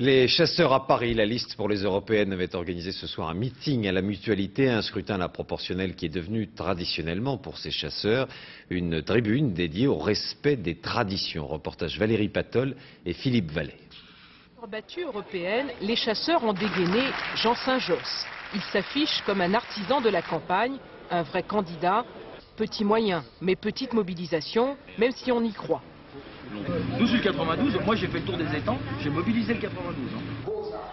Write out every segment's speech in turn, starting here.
Les chasseurs à Paris, la liste pour les européennes avait organisé ce soir un meeting à la Mutualité, un scrutin à la proportionnelle qui est devenu traditionnellement pour ces chasseurs une tribune dédiée au respect des traditions. Reportage Valérie Patole et Philippe Vallée. En battue européenne, les chasseurs ont dégainé Jean Saint-Josse. Il s'affiche comme un artisan de la campagne, un vrai candidat. Petits moyens, mais petite mobilisation, même si on y croit. 12 92, moi j'ai fait le tour des étangs, j'ai mobilisé le 92.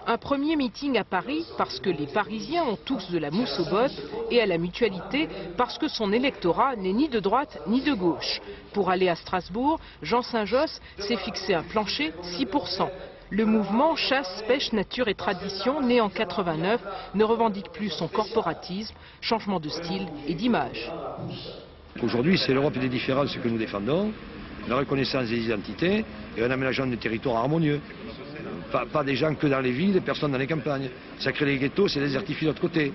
Un premier meeting à Paris parce que les Parisiens ont tous de la mousse aux bottes et à la Mutualité parce que son électorat n'est ni de droite ni de gauche. Pour aller à Strasbourg, Jean Saint-Josse s'est fixé un plancher 6%. Le mouvement Chasse, Pêche, Nature et Traditions, né en 89, ne revendique plus son corporatisme, changement de style et d'image. Aujourd'hui, c'est l'Europe des différences que nous défendons. La reconnaissance des identités et un aménagement de territoires harmonieux. Pas des gens que dans les villes, personne dans les campagnes. Ça crée les ghettos, c'est désertifié de l'autre côté.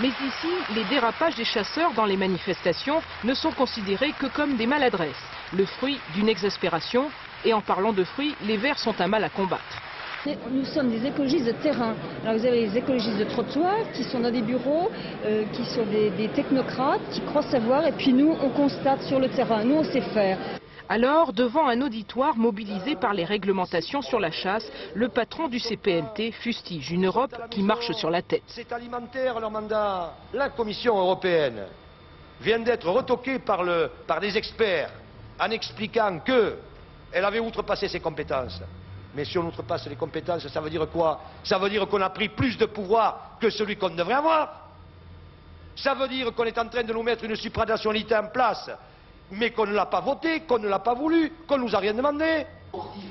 Mais ici, les dérapages des chasseurs dans les manifestations ne sont considérés que comme des maladresses, le fruit d'une exaspération. Et en parlant de fruits, les Verts sont un mal à combattre. Nous sommes des écologistes de terrain. Alors vous avez les écologistes de trottoir qui sont dans des bureaux, qui sont des technocrates, qui croient savoir. Et puis nous, on constate sur le terrain, nous on sait faire. Alors, devant un auditoire mobilisé par les réglementations sur la chasse, le patron du CPNT fustige une Europe qui marche sur la tête. C'est alimentaire leur mandat. La Commission européenne vient d'être retoquée par des experts en expliquant qu'elle avait outrepassé ses compétences. Mais si on outrepasse les compétences, ça veut dire quoi? Ça veut dire qu'on a pris plus de pouvoir que celui qu'on devrait avoir. Ça veut dire qu'on est en train de nous mettre une supranationalité en place. Mais qu'on ne l'a pas voté, qu'on ne l'a pas voulu, qu'on ne nous a rien demandé.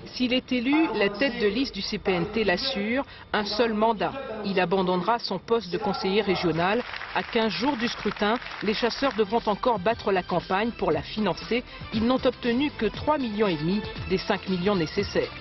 S'il est élu, la tête de liste du CPNT l'assure, un seul mandat. Il abandonnera son poste de conseiller régional. À 15 jours du scrutin, les chasseurs devront encore battre la campagne pour la financer. Ils n'ont obtenu que 3,5 millions des 5 millions nécessaires.